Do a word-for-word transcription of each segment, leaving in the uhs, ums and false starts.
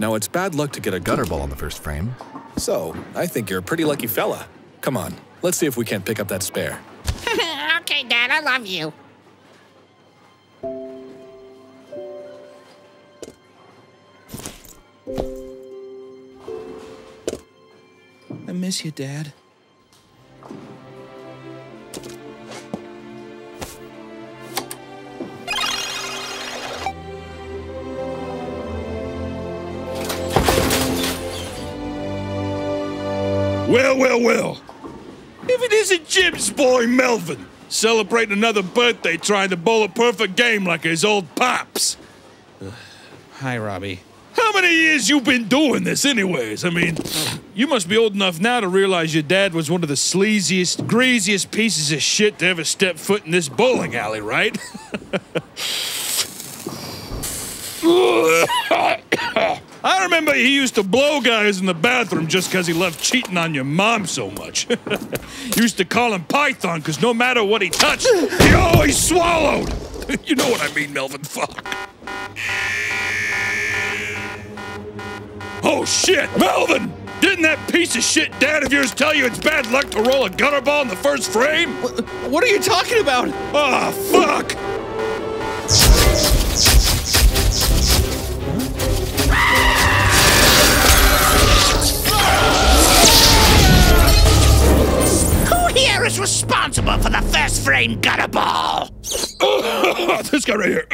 Now, it's bad luck to get a gutter ball on the first frame. So, I think you're a pretty lucky fella. Come on, let's see if we can't pick up that spare. Okay, Dad, I love you. I miss you, Dad. Well, well, well. If it isn't Jim's boy, Melvin, celebrating another birthday trying to bowl a perfect game like his old pops. Ugh. Hi, Robbie. How many years you been doing this anyways? I mean, you must be old enough now to realize your dad was one of the sleaziest, greasiest pieces of shit to ever step foot in this bowling alley, right? I remember he used to blow guys in the bathroom just because he loved cheating on your mom so much. Used to call him Python because no matter what he touched, he always swallowed. You know what I mean, Melvin. Fuck. Oh, shit. Melvin! Didn't that piece of shit dad of yours tell you it's bad luck to roll a gutter ball in the first frame? What are you talking about? Ah, fuck! Is responsible for the first frame gutter ball. This guy right here.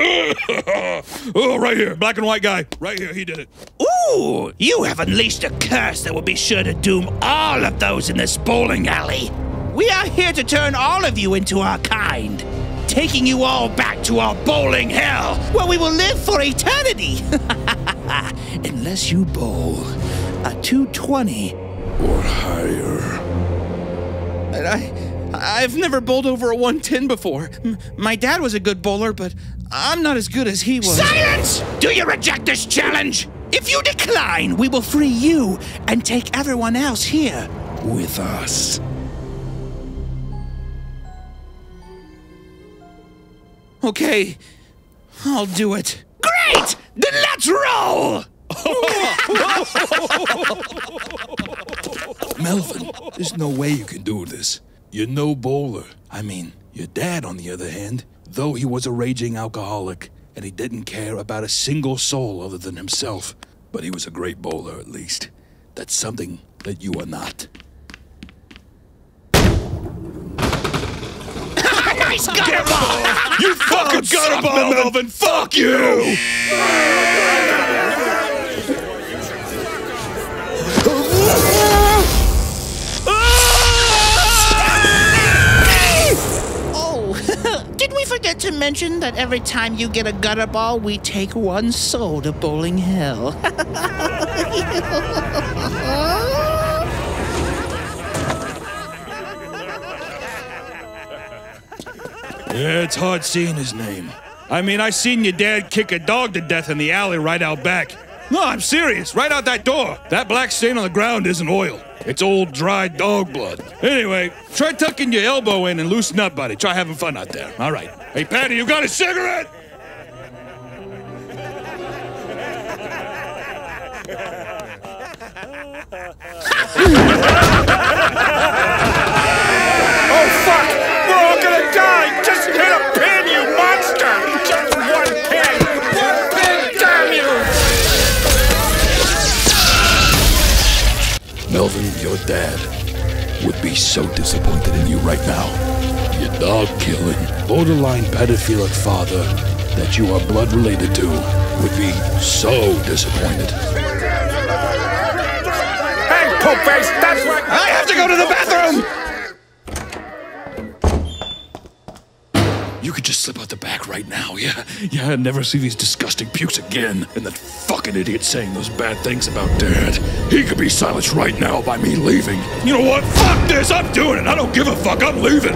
Oh, right here. Black and white guy. Right here. He did it. Ooh, you have unleashed a curse that will be sure to doom all of those in this bowling alley. We are here to turn all of you into our kind, taking you all back to our bowling hell, where we will live for eternity. Unless you bowl a two twenty or higher. I, I've never bowled over a one ten before. M my dad was a good bowler, but I'm not as good as he was. Silence! Do you reject this challenge? If you decline, we will free you and take everyone else here with us. Okay, I'll do it. Great! Then let's roll! Melvin, there's no way you can do this. You're no bowler. I mean, your dad, on the other hand, though he was a raging alcoholic, and he didn't care about a single soul other than himself, but he was a great bowler, at least. That's something that you are not. Nice gutter ball! You fucking oh, gutter ball, Melvin. Melvin! Fuck you! Oh, did we forget to mention that every time you get a gutter ball, we take one soul to bowling hell? Yeah, it's hard seeing his name. I mean, I seen your dad kick a dog to death in the alley right out back. No, I'm serious. Right out that door. That black stain on the ground isn't oil. It's old, dried dog blood. Anyway, try tucking your elbow in and loosen up, buddy. Try having fun out there. All right. Hey, Patty, you got a cigarette? Oh, fuck! We're all gonna die! Just hit a pin, you monster! Just one pin! One pin, damn you! Melvin, your dad would be so disappointed in you right now. Your dog-killing, borderline pedophilic father that you are blood-related to would be so disappointed. Hey, poop-face, that's right! I have to go to the bathroom! You could just slip out the back right now, yeah? Yeah, I'd never see these disgusting pukes again, and that fucking idiot saying those bad things about Dad. He could be silenced right now by me leaving. You know what? Fuck this! I'm doing it! I don't give a fuck! I'm leaving!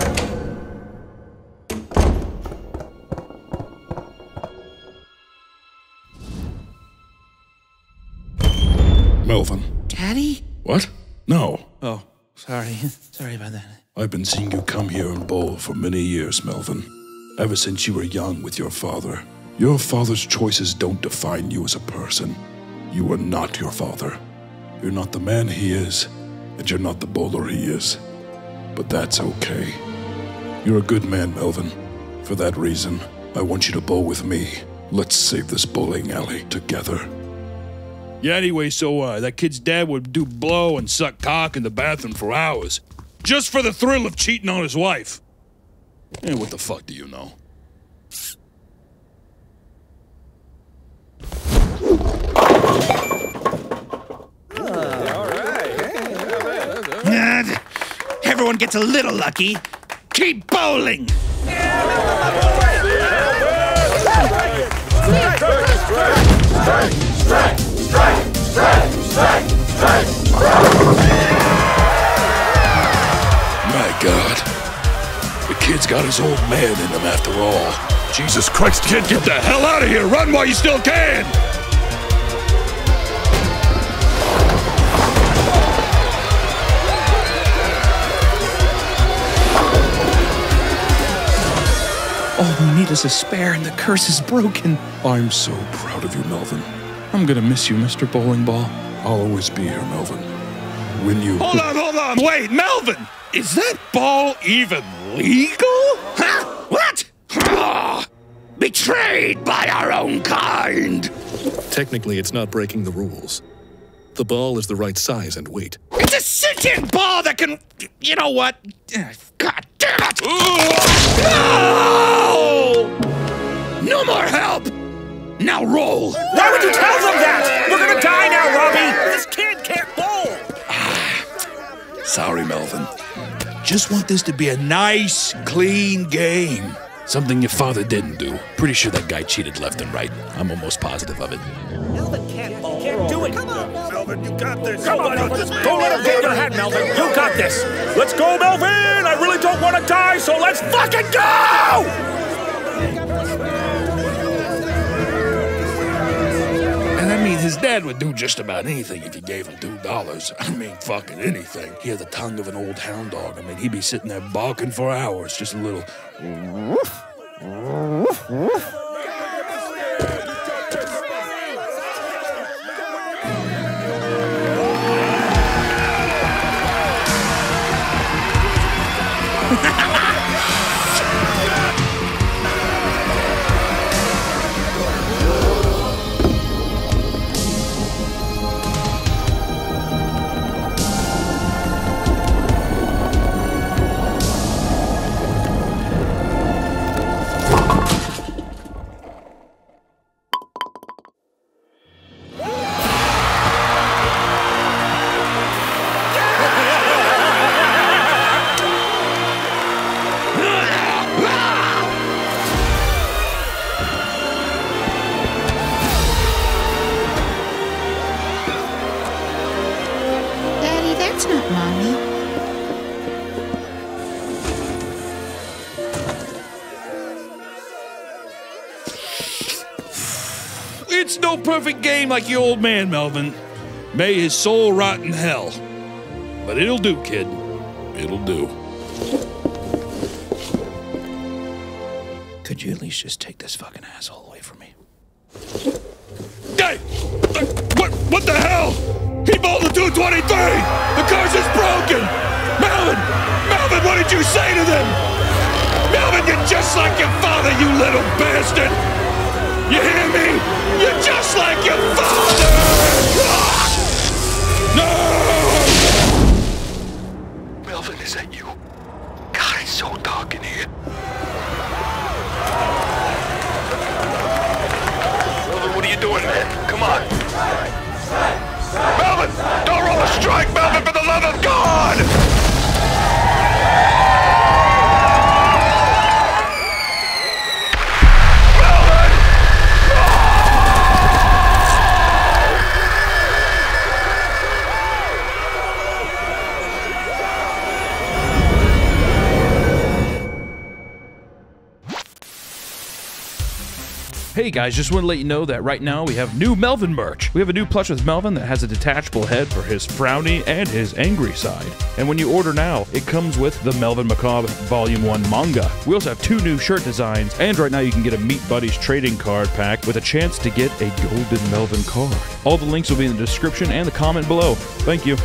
Melvin. Daddy? What? No. Oh, sorry. Sorry about that. I've been seeing you come here and bowl for many years, Melvin. Ever since you were young with your father. Your father's choices don't define you as a person. You are not your father. You're not the man he is, and you're not the bowler he is. But that's okay. You're a good man, Melvin. For that reason, I want you to bowl with me. Let's save this bowling alley together. Yeah, anyway, so uh, that kid's dad would do blow and suck cock in the bathroom for hours. Just for the thrill of cheating on his wife. And what the fuck do you know? Uh, everyone gets a little lucky. Keep bowling! My God. The kid's got his old man in him after all. Jesus Christ, kid, get the hell out of here! Run while you still can! All we need is a spare, and the curse is broken. I'm so proud of you, Melvin. I'm gonna miss you, Mister Bowling Ball. I'll always be here, Melvin. When you... Hold on, hold on, wait, Melvin! Is that ball even legal? Huh? What? Ah, betrayed by our own kind! Technically, it's not breaking the rules. The ball is the right size and weight. It's a sentient ball that can... You know what? God damn it! No! No more help! Now roll! Why would you tell them that? We're gonna die now, Robbie! This kid can't bowl! Ah, sorry, Melvin. Just want this to be a nice, clean game. Something your father didn't do. Pretty sure that guy cheated left and right. I'm almost positive of it. Melvin can't bowl. Can't do it. Come on, Melvin. Melvin, you got this. Come on, Melvin. Go let him get your head, Melvin. You got this. Let's go, Melvin. I really don't want to die, so let's fucking go! And I mean, his dad would do just about anything if you gave him two dollars. I mean, fucking anything. Hear the tongue of an old hound dog. I mean, he'd be sitting there barking for hours, just a little... Woof, woof, woof. It's no perfect game like your old man, Melvin. May his soul rot in hell. But it'll do, kid. It'll do. Could you at least just take this fucking asshole away from me? Hey! Uh, what, what the hell? He bowled a two twenty-three! The curse is broken! Melvin! Melvin, what did you say to them? Melvin, you're just like your father, you little bastard! You hear me? You're just like your father! No! Melvin, is that you? God, it's so dark in here. Melvin, what are you doing, man? Come on. Melvin! Don't roll a strike, Melvin, for the love of God! Hey guys, just want to let you know that right now we have new Melvin merch. We have a new plush with Melvin that has a detachable head for his frowny and his angry side. And when you order now, it comes with the Melvin Macabre Volume one manga. We also have two new shirt designs, and right now you can get a Meat Buddy's trading card pack with a chance to get a golden Melvin card. All the links will be in the description and the comment below. Thank you.